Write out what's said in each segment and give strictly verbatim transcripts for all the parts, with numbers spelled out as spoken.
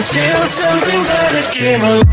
until something better came along.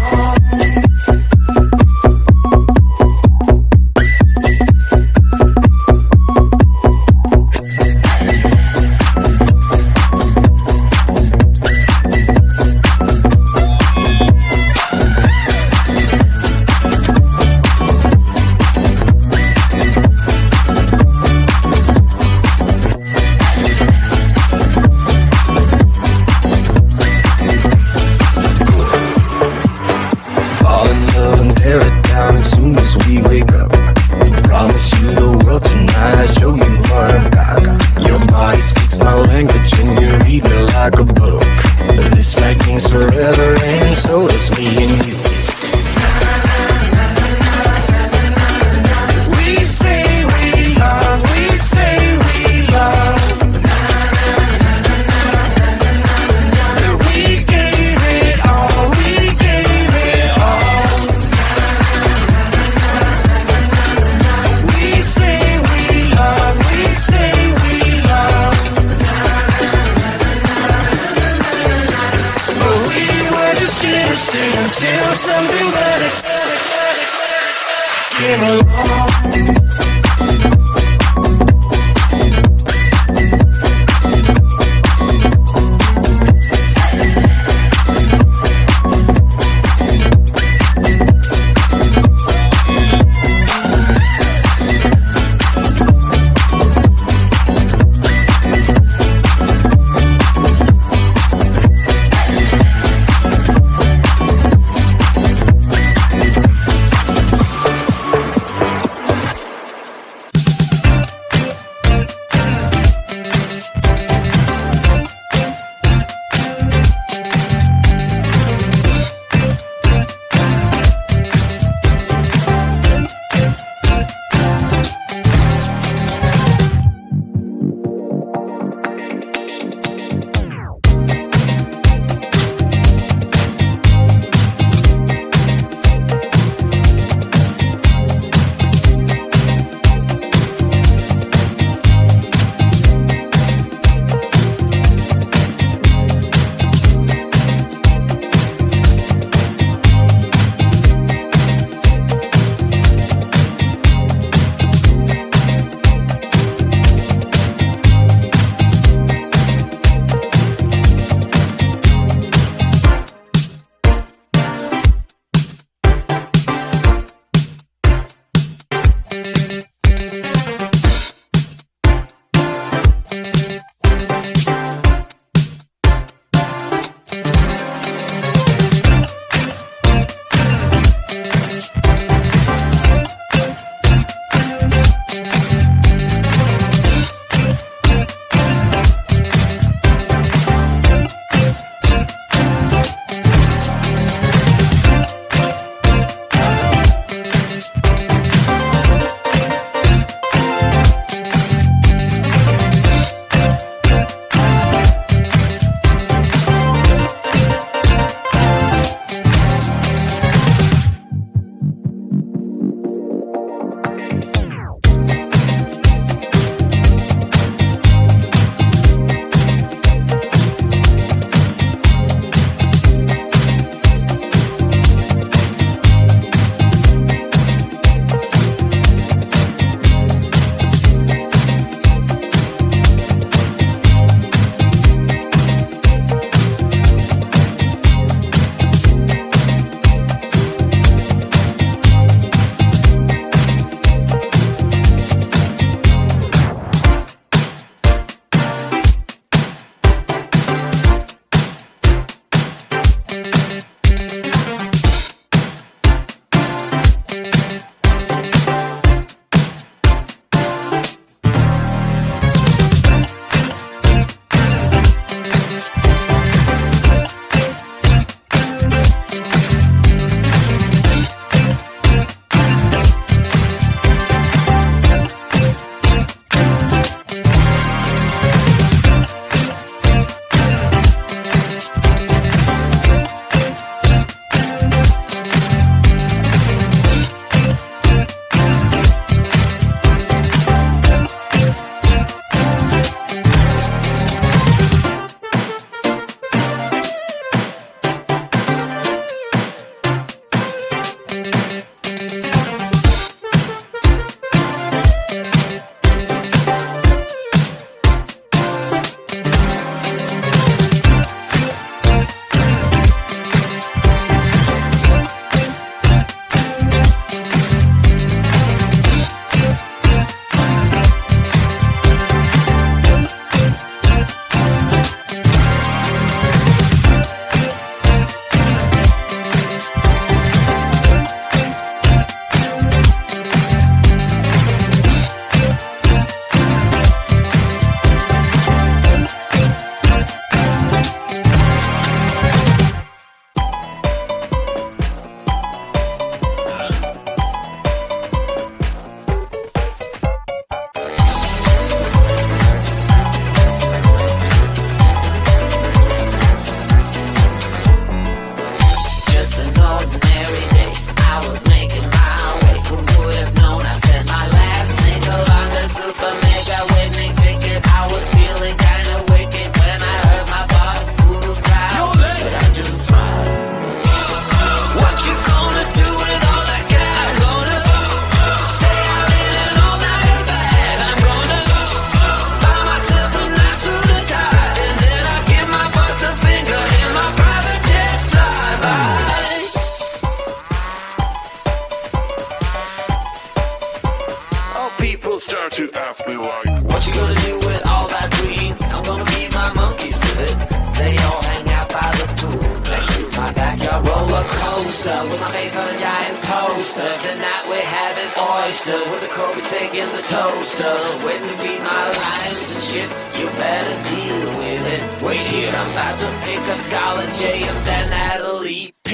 Now people start to ask me why. What you gonna do with all that green? I'm gonna feed my monkeys with it. They all hang out by the pool next to my backyard roller coaster, with my face on a giant poster. Tonight we're having oyster with a Kobe steak in the toaster. Waiting to feed my lions and shit. You better deal with it. Wait here, I'm about to pick up Scarlett J and then Natalie P.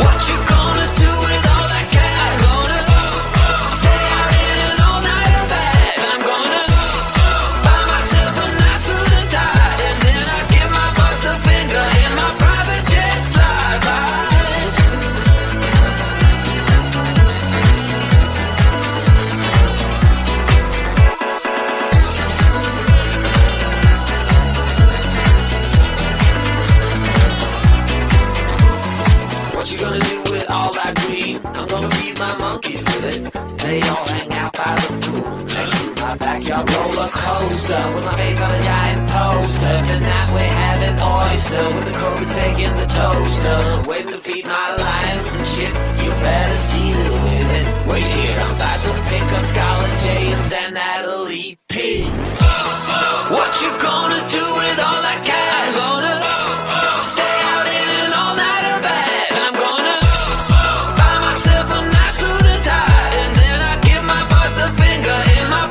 What you gonna do with all that cash? Backyard roller coaster with my face on a giant poster. Tonight we're having oyster with the Kobe steak in the toaster. Waiting to feed my lions and shit. You better deal with it. Wait here, I'm about to pick up Scarlett J and then Natalie P. What you gonna do with all that cash? I'm gonna stay out in an all nighter bash. I'm gonna buy myself a nice suit and tie, and then I give my boss the finger in my.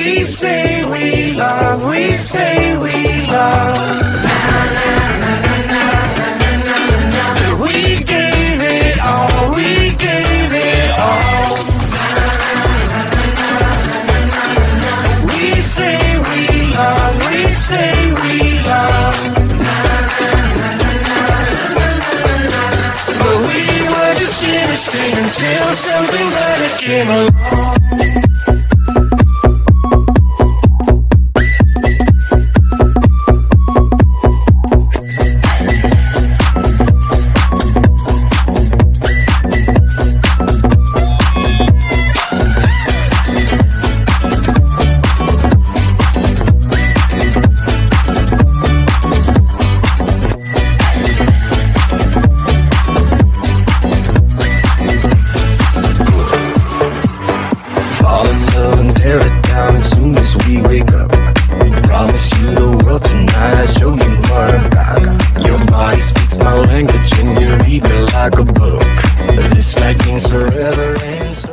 we say we love, we say we love. Until something better came along. Language and you read me like a book, this night means forever ends.